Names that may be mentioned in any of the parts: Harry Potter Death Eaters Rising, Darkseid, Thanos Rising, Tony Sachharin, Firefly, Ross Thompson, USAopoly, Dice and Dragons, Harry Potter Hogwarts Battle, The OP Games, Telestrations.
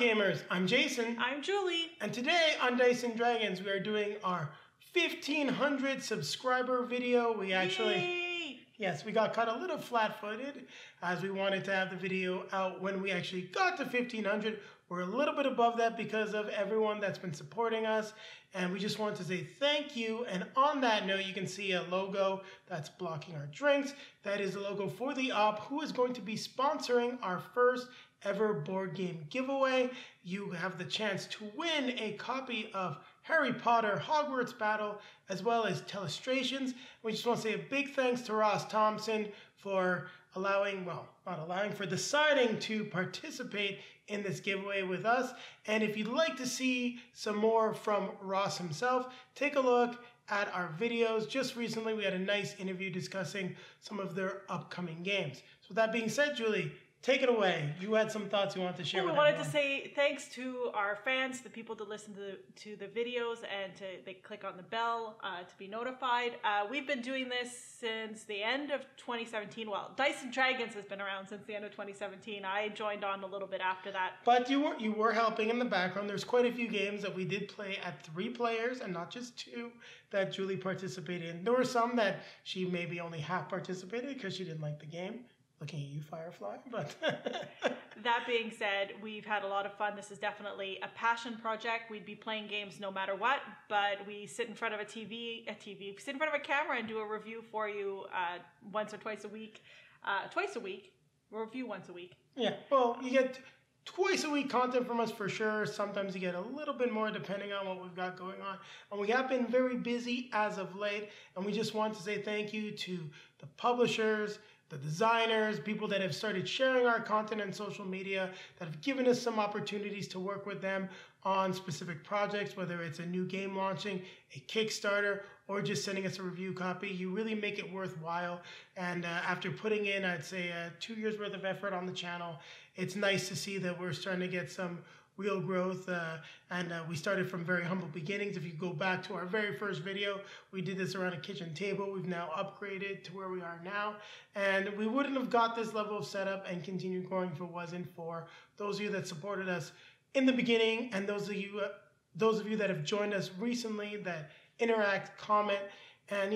up, gamers? I'm Jason. I'm Julie. And today on Dice and Dragons, we are doing our 1,500 subscriber video. We actually... Yay! Yes, we got caught a little flat-footed as we wanted to have the video out when we actually got to 1,500. We're a little bit above that because of everyone that's been supporting us. And we just want to say thank you. And on that note, you can see a logo that's blocking our drinks. That is the logo for The OP, who is going to be sponsoring our first ever board game giveaway. You have the chance to win a copy of Harry Potter Hogwarts Battle, as well as Telestrations. We just want to say a big thanks to Ross Thompson for allowing, well, not allowing, for deciding to participate in this giveaway with us. And if you'd like to see some more from Ross himself, take a look at our videos. Just recently, we had a nice interview discussing some of their upcoming games. So with that being said, Julie, take it away. You had some thoughts you wanted to share with everyone. We wanted to say thanks to our fans, the people that listen to the videos, and they click on the bell to be notified. We've been doing this since the end of 2017. Well, Dice and Dragons has been around since the end of 2017. I joined on a little bit after that. But you were helping in the background. There's quite a few games that we did play at 3 players and not just 2 that Julie participated in. There were some that she maybe only half participated because she didn't like the game. Looking at you, Firefly, but... That being said, we've had a lot of fun. This is definitely a passion project. We'd be playing games no matter what, but we sit in front of sit in front of a camera and do a review for you once or twice a week. Twice a week? We'll review once a week. Yeah, well, you get twice a week content from us for sure. Sometimes you get a little bit more depending on what we've got going on. And we have been very busy as of late, and we just want to say thank you to the publishers, the designers, people that have started sharing our content on social media, that have given us some opportunities to work with them on specific projects, whether it's a new game launching, a Kickstarter, or just sending us a review copy. You really make it worthwhile. And after putting in, I'd say, 2 years worth of effort on the channel, it's nice to see that we're starting to get some real growth, and we started from very humble beginnings. If you go back to our very first video, we did this around a kitchen table. We've now upgraded to where we are now, and we wouldn't have got this level of setup and continued growing if it wasn't for those of you that supported us in the beginning, and those of you that have joined us recently, that interact, comment, and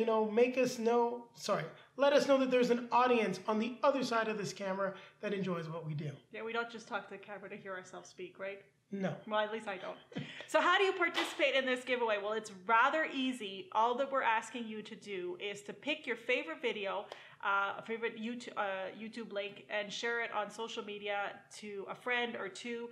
let us know that there's an audience on the other side of this camera that enjoys what we do. Yeah, we don't just talk to the camera to hear ourselves speak, right? No. Well, at least I don't. So how do you participate in this giveaway? Well, it's rather easy. All that we're asking you to do is to pick your favorite video, YouTube link, and share it on social media to a friend or 2.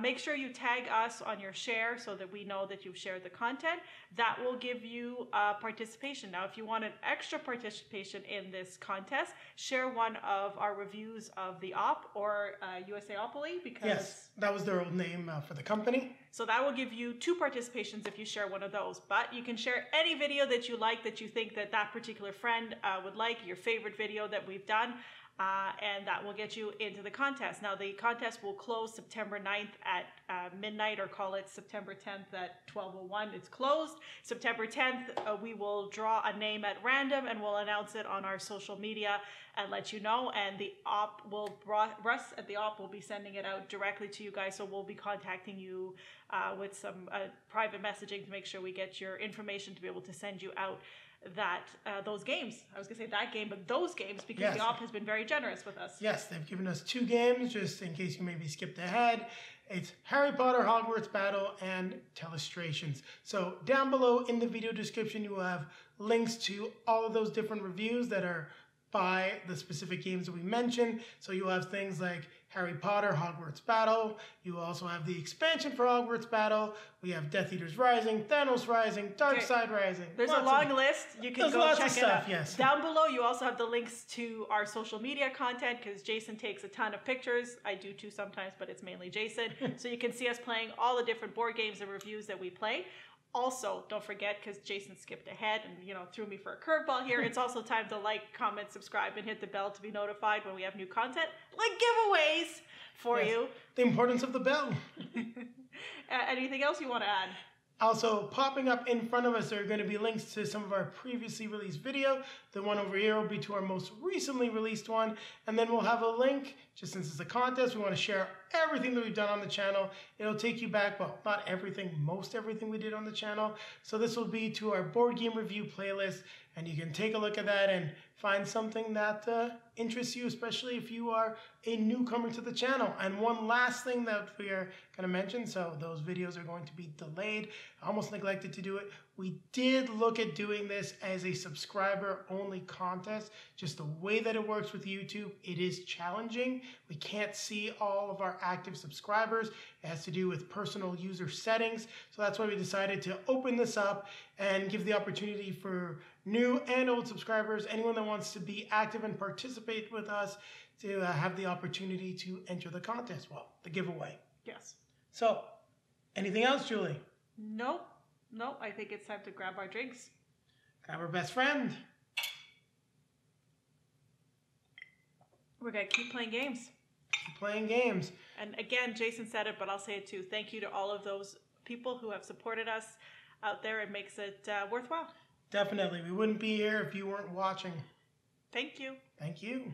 Make sure you tag us on your share so that we know that you've shared the content. That will give you participation. Now, if you want an extra participation in this contest, share one of our reviews of The OP or USAopoly, because... Yes, that was their old name for the company. So that will give you 2 participations if you share one of those. But you can share any video that you like, that you think that that particular friend would like, your favorite video that we've done, and that will get you into the contest. Now, the contest will close September 9th at midnight, or call it September 10th at 12:01. It's closed. September 10th, we will draw a name at random, and we'll announce it on our social media and let you know. And The OP will, Russ at The OP will be sending it out directly to you guys. So we'll be contacting you with some private messaging to make sure we get your information to be able to send you out those games, because yes, The OP has been very generous with us. Yes, they've given us 2 games, just in case you maybe skipped ahead. It's Harry Potter Hogwarts Battle and Telestrations. So down below in the video description, you will have links to all of those different reviews that are by the specific games that we mentioned. So you'll have things like Harry Potter Hogwarts Battle. You also have the expansion for Hogwarts Battle. We have Death Eaters Rising, Thanos Rising, Darkseid Rising. There's a long list. You can go check it out. Yes. Down below, you also have the links to our social media content, because Jason takes a ton of pictures. I do too sometimes, but it's mainly Jason. So you can see us playing all the different board games and reviews that we play. Also, don't forget, because Jason skipped ahead and, threw me for a curveball here, it's also time to like, comment, subscribe, and hit the bell to be notified when we have new content, like giveaways for you. The importance of the bell. Anything else you want to add? Also, popping up in front of us are going to be links to some of our previously released video. The one over here will be to our most recently released one, and then we'll have a link Just since it's a contest, we want to share everything that we've done on the channel. It'll take you back, well, not everything, most everything we did on the channel. So this will be to our board game review playlist, and you can take a look at that and find something that interests you, especially if you are a newcomer to the channel. And one last thing that we are going to mention, so those videos are going to be delayed. I almost neglected to do it. We did look at doing this as a subscriber-only contest. Just the way that it works with YouTube, it is challenging. We can't see all of our active subscribers. It has to do with personal user settings. So that's why we decided to open this up and give the opportunity for new and old subscribers, anyone that wants to be active and participate with us, to have the opportunity to enter the contest, well, the giveaway. Yes. So, anything else, Julie? Nope. Nope. I think it's time to grab our drinks. Grab our best friend. We're going to keep playing games. Keep playing games. And again, Jason said it, but I'll say it too. Thank you to all of those people who have supported us out there. It makes it worthwhile. Definitely. We wouldn't be here if you weren't watching. Thank you. Thank you.